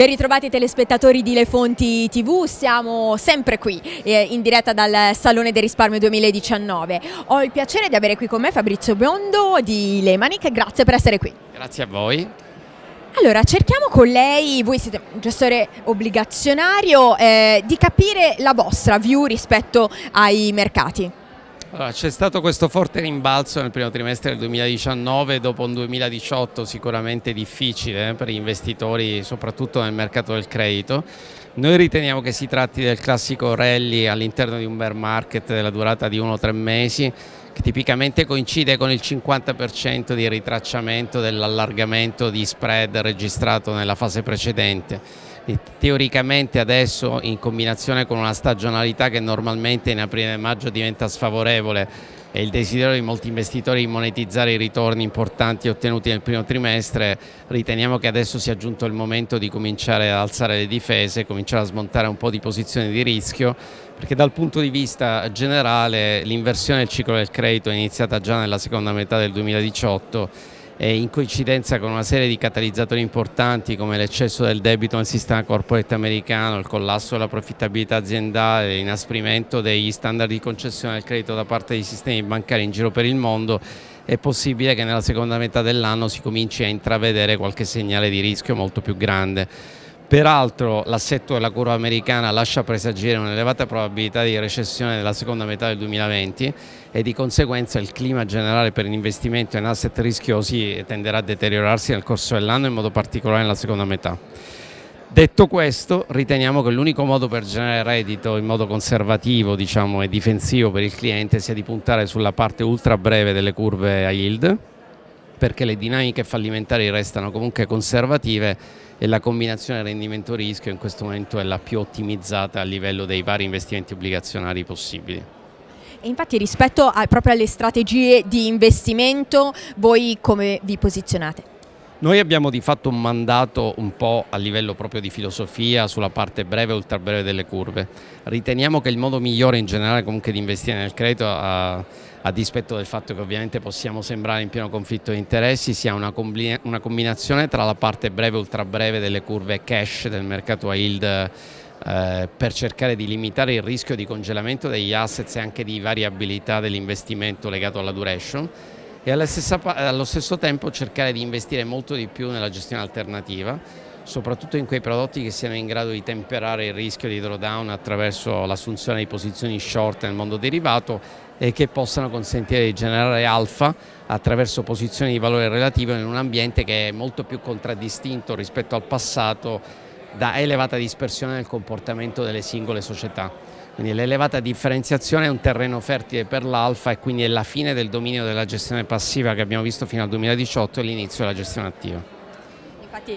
Ben ritrovati telespettatori di Le Fonti TV, siamo sempre qui in diretta dal Salone del Risparmio 2019. Ho il piacere di avere qui con me Fabrizio Biondo di Lemanik, grazie per essere qui. Grazie a voi. Allora, cerchiamo con lei, voi siete un gestore obbligazionario, di capire la vostra view rispetto ai mercati. Allora, c'è stato questo forte rimbalzo nel primo trimestre del 2019 dopo un 2018 sicuramente difficile per gli investitori, soprattutto nel mercato del credito. Noi riteniamo che si tratti del classico rally all'interno di un bear market della durata di 1-3 mesi, che tipicamente coincide con il 50% di ritracciamento dell'allargamento di spread registrato nella fase precedente. Teoricamente adesso, in combinazione con una stagionalità che normalmente in aprile e maggio diventa sfavorevole e il desiderio di molti investitori di monetizzare i ritorni importanti ottenuti nel primo trimestre, riteniamo che adesso sia giunto il momento di cominciare ad alzare le difese, cominciare a smontare un po' di posizioni di rischio, perché dal punto di vista generale l'inversione del ciclo del credito è iniziata già nella seconda metà del 2018 e in coincidenza con una serie di catalizzatori importanti come l'eccesso del debito nel sistema corporate americano, il collasso della profittabilità aziendale, l'inasprimento degli standard di concessione del credito da parte dei sistemi bancari in giro per il mondo, è possibile che nella seconda metà dell'anno si cominci a intravedere qualche segnale di rischio molto più grande. Peraltro l'assetto della curva americana lascia presagire un'elevata probabilità di recessione nella seconda metà del 2020 e di conseguenza il clima generale per l'investimento in asset rischiosi tenderà a deteriorarsi nel corso dell'anno, in modo particolare nella seconda metà. Detto questo, riteniamo che l'unico modo per generare reddito in modo conservativo, diciamo, e difensivo per il cliente sia di puntare sulla parte ultra breve delle curve a yield, perché le dinamiche fallimentari restano comunque conservative e la combinazione rendimento-rischio in questo momento è la più ottimizzata a livello dei vari investimenti obbligazionari possibili. E infatti rispetto proprio alle strategie di investimento, voi come vi posizionate? Noi abbiamo di fatto un mandato un po' a livello proprio di filosofia sulla parte breve e ultra breve delle curve. Riteniamo che il modo migliore in generale comunque di investire nel credito, a dispetto del fatto che ovviamente possiamo sembrare in pieno conflitto di interessi, sia una combinazione tra la parte breve e ultra breve delle curve cash del mercato a yield, per cercare di limitare il rischio di congelamento degli assets e anche di variabilità dell'investimento legato alla duration, e allo stesso tempo cercare di investire molto di più nella gestione alternativa, soprattutto in quei prodotti che siano in grado di temperare il rischio di drawdown attraverso l'assunzione di posizioni short nel mondo derivato e che possano consentire di generare alfa attraverso posizioni di valore relativo in un ambiente che è molto più contraddistinto rispetto al passato da elevata dispersione nel comportamento delle singole società. Quindi l'elevata differenziazione è un terreno fertile per l'alfa e quindi è la fine del dominio della gestione passiva che abbiamo visto fino al 2018 e l'inizio della gestione attiva. Infatti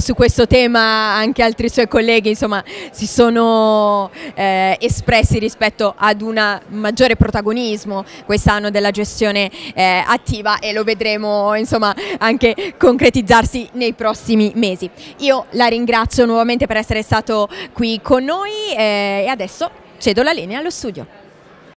su questo tema anche altri suoi colleghi, insomma, si sono espressi rispetto ad un maggiore protagonismo quest'anno della gestione attiva, e lo vedremo, insomma, anche concretizzarsi nei prossimi mesi. Io la ringrazio nuovamente per essere stato qui con noi e adesso cedo la linea allo studio.